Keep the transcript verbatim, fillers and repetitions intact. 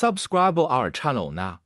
Subscribe our channel now.